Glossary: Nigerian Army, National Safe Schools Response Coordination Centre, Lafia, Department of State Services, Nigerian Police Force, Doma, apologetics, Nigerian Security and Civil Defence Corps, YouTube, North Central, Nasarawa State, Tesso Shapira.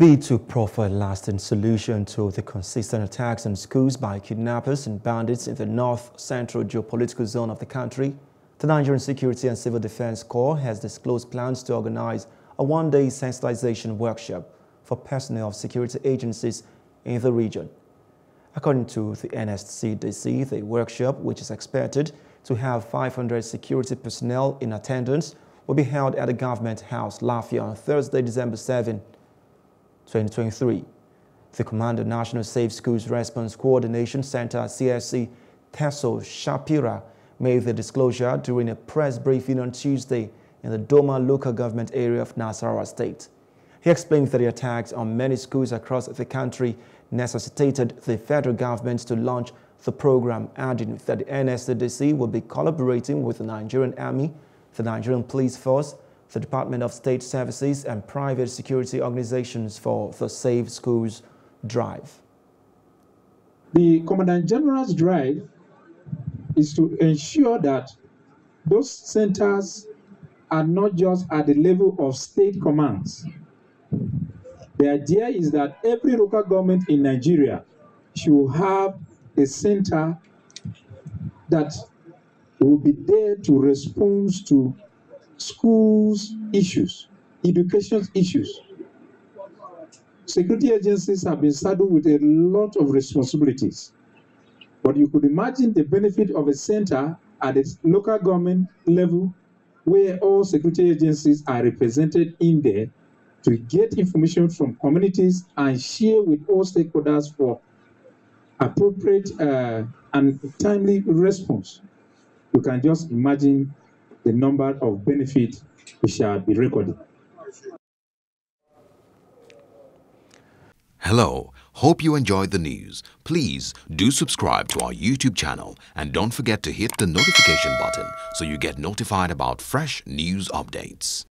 be to proffer a lasting solution to the consistent attacks on schools by kidnappers and bandits in the north-central geopolitical zone of the country, the Nigerian Security and Civil Defence Corps has disclosed plans to organize a one-day sensitization workshop for personnel of security agencies in the region. According to the NSCDC, the workshop, which is expected to have 500 security personnel in attendance, will be held at the Government House, Lafia, on Thursday, December 7. 2023. The Commander of National Safe Schools Response Coordination Centre (CSC), Tesso Shapira, made the disclosure during a press briefing on Tuesday in the Doma local government area of Nasarawa State. He explained that the attacks on many schools across the country necessitated the federal government to launch the program, adding that the NSCDC will be collaborating with the Nigerian Army, the Nigerian Police Force, the Department of State Services and private security organizations for the Safe Schools Drive. The Commandant General's drive is to ensure that those centers are not just at the level of state commands. The idea is that every local government in Nigeria should have a center that will be there to respond to schools issues, education issues. Security agencies have been saddled with a lot of responsibilities, but you could imagine the benefit of a center at its local government level where all security agencies are represented in there to get information from communities and share with all stakeholders for appropriate and timely response. You can just imagine the number of benefits which shall be recorded. Hello, hope you enjoyed the news. Please do subscribe to our YouTube channel and don't forget to hit the notification button so you get notified about fresh news updates.